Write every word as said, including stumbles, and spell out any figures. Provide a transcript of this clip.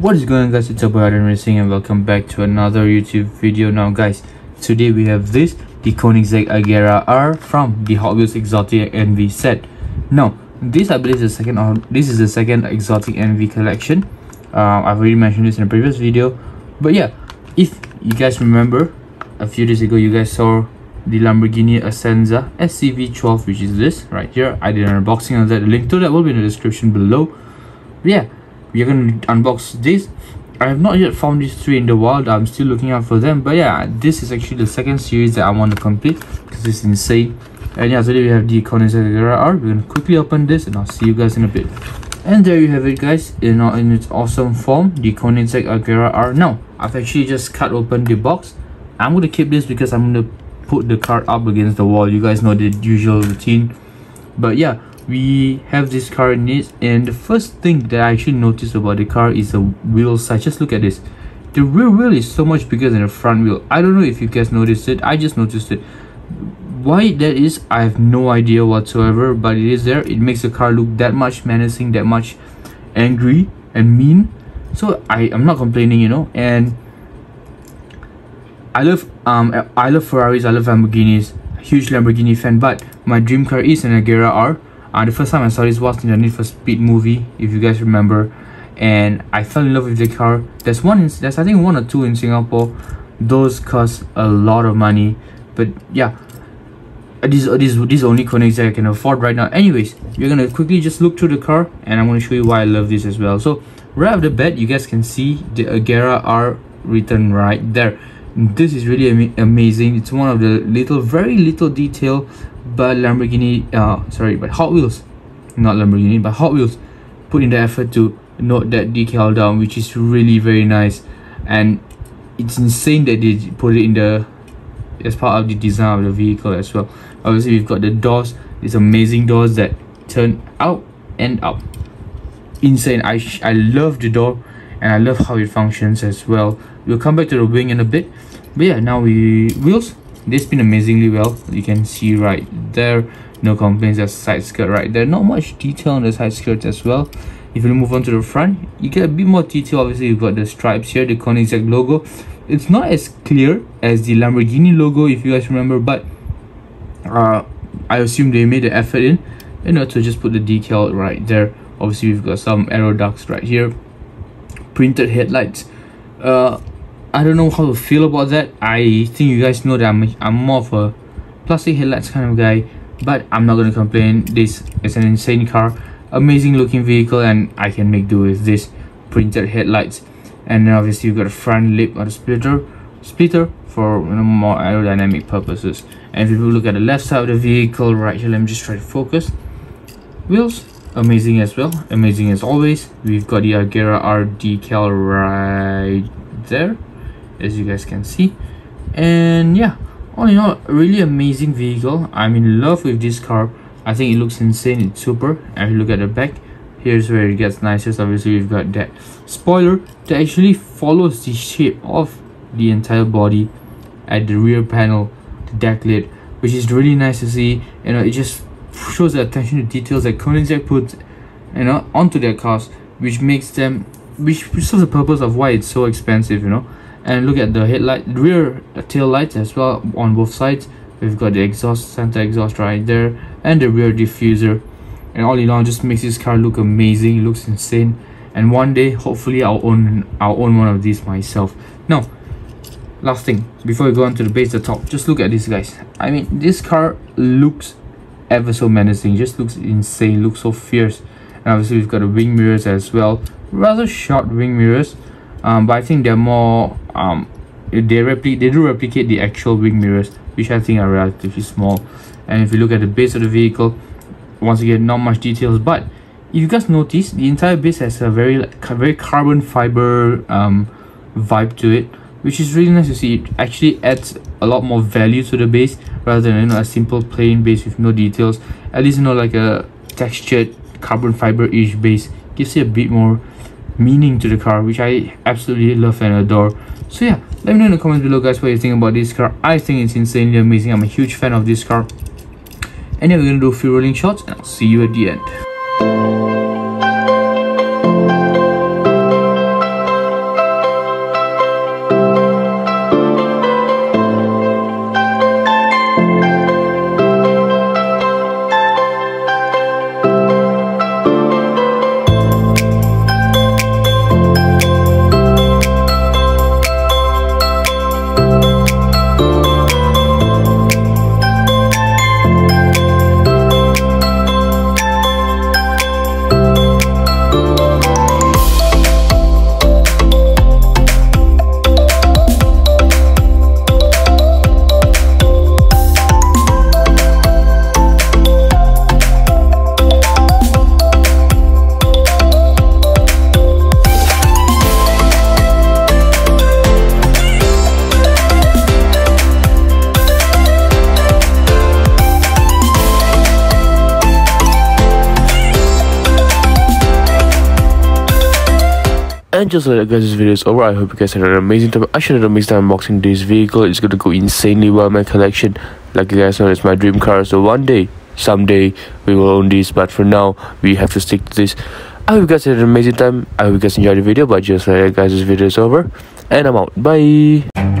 What is going on, guys? It's R D N Racing and welcome back to another YouTube video. Now guys, today we have this, the Koenigsegg Agera R from the Hot Wheels Exotic N V set. Now this, I believe, is the second or this is the second Exotic N V collection. um, I've already mentioned this in a previous video, but yeah, if you guys remember, a few days ago you guys saw the Lamborghini Essenza S C V twelve, which is this right here. I did an unboxing of that. The link to that will be in the description below. But yeah, we're going to unbox this. I have not yet found these three in the wild. I'm still looking out for them, but yeah, this is actually the second series that I want to complete because it's insane. And yeah, today we have the Koenigsegg Agera R. We're going to quickly open this and I'll see you guys in a bit. And there you have it, guys, in, in its awesome form, the Koenigsegg Agera R. Now I've actually just cut open the box. I'm going to keep this because I'm going to put the car up against the wall. You guys know the usual routine, but yeah, we have this car in it, and the first thing that I actually noticed about the car is the wheel size. Just look at this. The rear wheel is so much bigger than the front wheel. I don't know if you guys noticed it. I just noticed it. Why that is, I have no idea whatsoever, but it is there. It makes the car look that much menacing, that much angry and mean. So I am not complaining, you know. And I love um I love Ferraris, I love Lamborghinis, huge Lamborghini fan, but my dream car is an Agera R. Uh, the first time I saw this was in the Need for Speed movie, if you guys remember, and I fell in love with the car. There's one, in, there's I think one or two in Singapore. Those cost a lot of money, but yeah, this this this only Koenigsegg I can afford right now. Anyways, we're gonna quickly just look through the car, and I'm gonna show you why I love this as well. So right off the bat, you guys can see the Agera R written right there. This is really am amazing. It's one of the little, very little detail, but Lamborghini, uh, sorry, but Hot Wheels, not Lamborghini, but Hot Wheels put in the effort to note that decal down, which is really very nice. And it's insane that they put it in the, as part of the design of the vehicle as well. Obviously, we've got the doors, these amazing doors that turn out and up. Insane. I, sh I love the door. And I love how it functions as well. We'll come back to the wing in a bit. But yeah, now we wheels. They spin amazingly well. You can see right there. No complaints. There's side skirt right there. Not much detail on the side skirts as well. If you move on to the front, you get a bit more detail. Obviously, you've got the stripes here, the Koenigsegg logo. It's not as clear as the Lamborghini logo, if you guys remember, but uh, I assume they made the effort in, you know, to just put the decal right there. Obviously, we've got some aero ducts right here. Printed headlights. uh I don't know how to feel about that. I think you guys know that i'm, I'm more of a plastic headlights kind of guy, but I'm not going to complain. This is an insane car, amazing looking vehicle, and I can make do with this printed headlights. And then obviously you've got a front lip or a splitter splitter for, you know, more aerodynamic purposes. And if you look at the left side of the vehicle right here, let me just try to focus. Wheels amazing as well, amazing as always. We've got the Agera R decal right there, as you guys can see. And yeah, all in all, really amazing vehicle. I'm in love with this car. I think it looks insane. It's super. And if you look at the back, here's where it gets nicest. Obviously, we've got that spoiler that actually follows the shape of the entire body at the rear panel, the deck lid, which is really nice to see. You know, it just shows the attention to details that Koenigsegg puts, you know, onto their cars, which makes them, which serves the purpose of why it's so expensive, you know. And look at the headlight, rear tail lights as well on both sides. We've got the exhaust, center exhaust right there, and the rear diffuser. And all in all, just makes this car look amazing. It looks insane. And one day, hopefully, I'll own I'll own one of these myself. Now, last thing before we go on to the base, the top. Just look at this, guys. I mean, this car looks ever so menacing. Just looks insane, looks so fierce. And obviously we've got the wing mirrors as well, rather short wing mirrors, um but I think they're more um they replicate they do replicate the actual wing mirrors, which I think are relatively small. And if you look at the base of the vehicle, once again, not much details, but if you guys notice, the entire base has a very like, very carbon fiber um vibe to it, which is really nice to see. It actually adds a lot more value to the base rather than, you know, a simple plain base with no details. At least, you know, like a textured carbon fiber-ish base gives it a bit more meaning to the car, which I absolutely love and adore. So yeah, let me know in the comments below, guys, what you think about this car. I think it's insanely amazing. I'm a huge fan of this car. And yeah, we're gonna do a few rolling shots, and I'll see you at the end. And just like that, guys, this video is over. I hope you guys had an amazing time. I should have missed the unboxing this vehicle. It's going to go insanely well in my collection. Like you guys know, it's my dream car, so one day, someday, we will own this, but for now, we have to stick to this. I hope you guys had an amazing time. I hope you guys enjoyed the video, but just like that, guys, this video is over. And I'm out. Bye.